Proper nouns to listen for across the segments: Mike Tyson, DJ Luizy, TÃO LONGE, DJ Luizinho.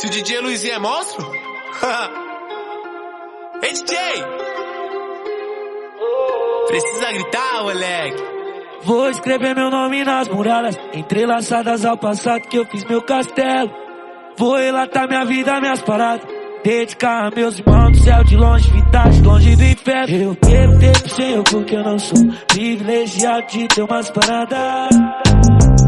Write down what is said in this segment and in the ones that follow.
Se o DJ Luizinho é monstro? Ei, DJ! Precisa gritar, moleque. Vou escrever meu nome nas muralhas, entrelaçadas ao passado que eu fiz meu castelo. Vou relatar minha vida, minhas paradas, dedicar a meus irmãos do céu de longe, vitais longe do inferno. Eu quero tempo sem eu, porque eu não sou privilegiado de ter umas paradas.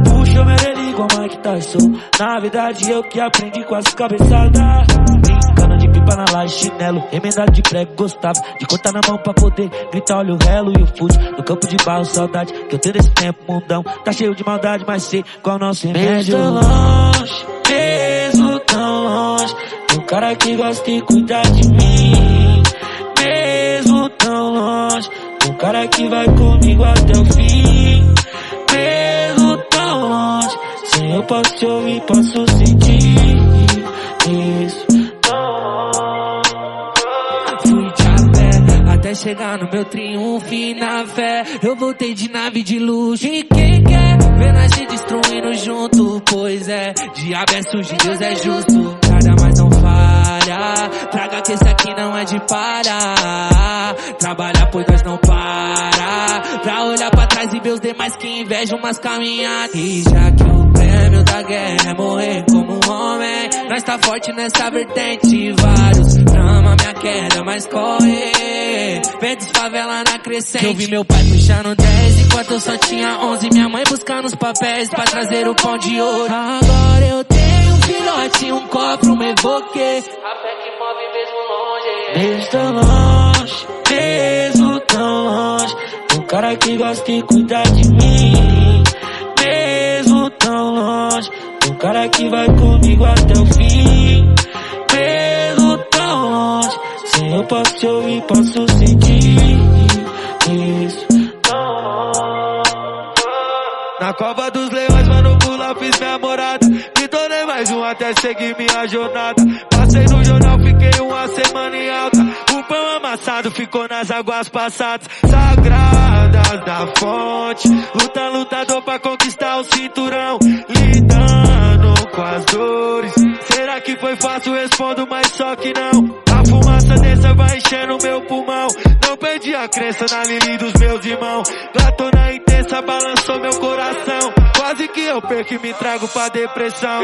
Puxa meu orelha igual Mike Tyson, na verdade eu que aprendi com as cabeçadas. Brincando de pipa na laje, chinelo emendado de prego, gostava de cortar na mão pra poder gritar olha o relo e o fute. No campo de barro, saudade que eu tenho desse tempo, mundão tá cheio de maldade, mas sei qual é o nosso remédio. Mesmo tão longe, o cara que gosta e cuidar de mim. Mesmo tão longe, o cara que vai comigo até o fim. Mesmo tão longe, se eu posso te ouvir, posso sentir isso tão longe. Fui de a pé até chegar no meu triunfo e na fé eu voltei de nave de luxo. E quem quer ver nós se destruindo junto, pois é, diabo é sujo, Deus é justo. Cada mais não falha, traga que esse aqui não é de parar. Trabalhar pois nós não para, pra olhar pra trás e ver os demais que invejam umas caminhadas. E já que o prêmio da guerra é morrer como um homem, nós tá forte nessa vertente. Vários trama minha queda, mas corre, perdes favela na crescente. Eu vi meu pai puxando 10 enquanto eu só tinha 11, minha mãe buscando os papéis pra trazer o pão de ouro. Agora eu tenho um filhote, um cofre, um evoque, a fé que move mesmo longe. Mesmo tão longe, mesmo tão longe, o cara que gosta e cuidar de mim. Mesmo tão longe, o cara que vai comigo até o fim. Mesmo tão longe, se eu posso te ouvir, posso sentir isso. Na cova dos leões, mano, pula, fiz minha morada. Me tornei mais um até seguir minha jornada. Passei no jornal, fiquei uma semana em alta. O pão amassado ficou nas águas passadas. Sagradas da fonte, luta, lutador pra conquistar o cinturão. Lidando com as dores, será que foi fácil? Respondo, mas só que não. A fumaça dessa vai enchendo meu pulmão. Não perdi a crença na lili dos meus irmãos. Gatona intensa balançou meu coração. Quase que eu perco e me trago pra depressão.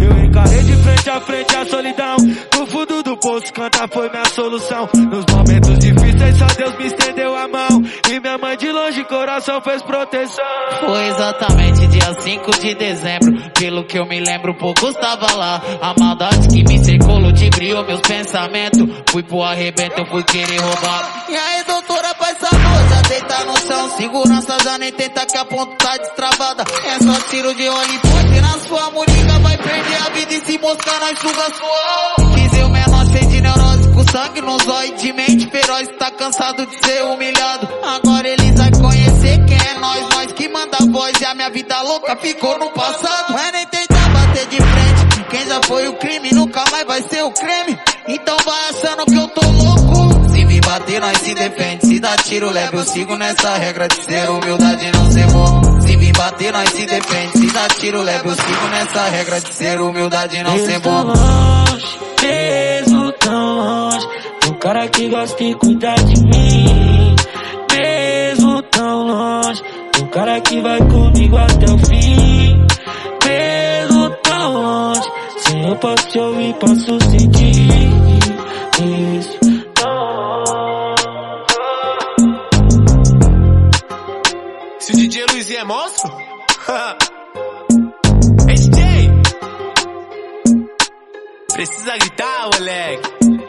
Eu encarei de frente a frente a solidão. No fundo do poço cantar foi minha solução. Nos momentos difíceis só Deus me estendeu a mão. E minha mãe de longe coração fez proteção. Foi exatamente dia 5 de dezembro, pelo que eu me lembro poucos tava lá. A maldade que me cercou ludibriou meus pensamentos. Fui pro arrebento, eu fui querer roubar. E aí doutora, faz sabor, já deita no chão. Segurança já nem tenta que a ponta tá destravada. É só tiro de olho e ponte na sua muniga. Vai perder a vida e se mostrar na enxuga sua. Quis eu menor cheio de neurose, com sangue nos olhos, de mente feroz. Tá cansado de ser humilhado, agora eles vai conhecer quem é nós. Nós que manda a voz e a minha vida louca ficou no passado. Mas nem tentar bater de frente, quem já foi o crime nunca mais vai ser o creme. Então vai achando que eu tô louco. Se me bater nós se defende, se dá tiro leve eu sigo nessa regra de ser humildade e não ser bom. Se me bater nós se defende, se dá tiro leve eu sigo nessa regra de ser humildade e não ser bom. Mesmo tão longe, o cara que gosta e cuidar de mim. Mesmo tão longe, o cara que vai comigo até o fim. Mesmo tão longe, se eu posso te ouvir, posso sentir isso. Se o DJ Luizy é monstro? Hey, DJ! Precisa gritar, moleque.